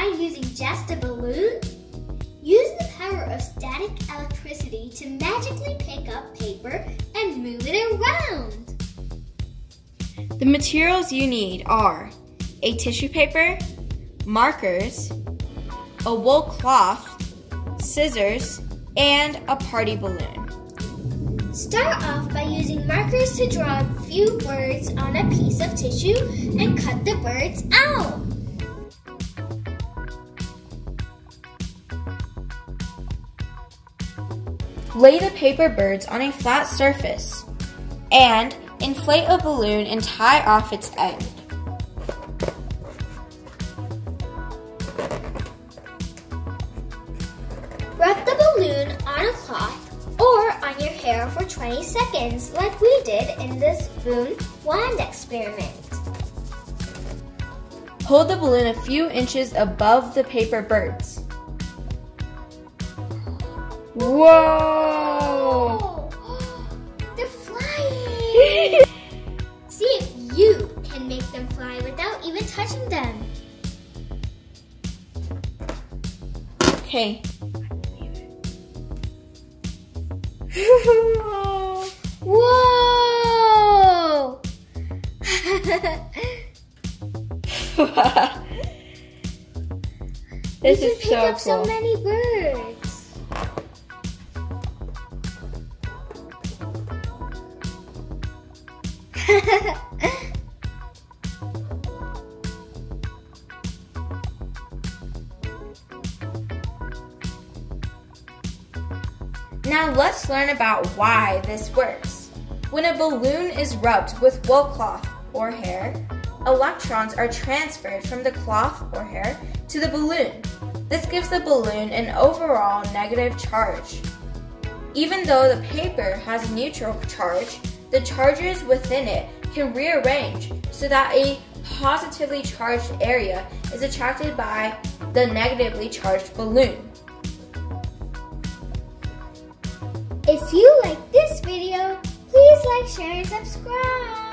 try using just a balloon? Use the power of static electricity to magically pick up paper and move it around. The materials you need are a tissue paper, markers, a wool cloth, scissors, and a party balloon. Start off by using markers to draw a few birds on a piece of tissue and cut the birds out. Lay the paper birds on a flat surface and inflate a balloon and tie off its end. Rub the balloon on a cloth or on your hair for 20 seconds like we did in the spoon wand experiment. Hold the balloon a few inches above the paper birds. Whoa! They're flying! See if you can make them fly without even touching them. Okay. Whoa! This is so cool. You can pick up so many birds. Now let's learn about why this works. When a balloon is rubbed with wool cloth or hair, electrons are transferred from the cloth or hair to the balloon. This gives the balloon an overall negative charge. Even though the paper has a neutral charge, the charges within it can rearrange so that a positively charged area is attracted by the negatively charged balloon. If you like this video, please like, share, and subscribe.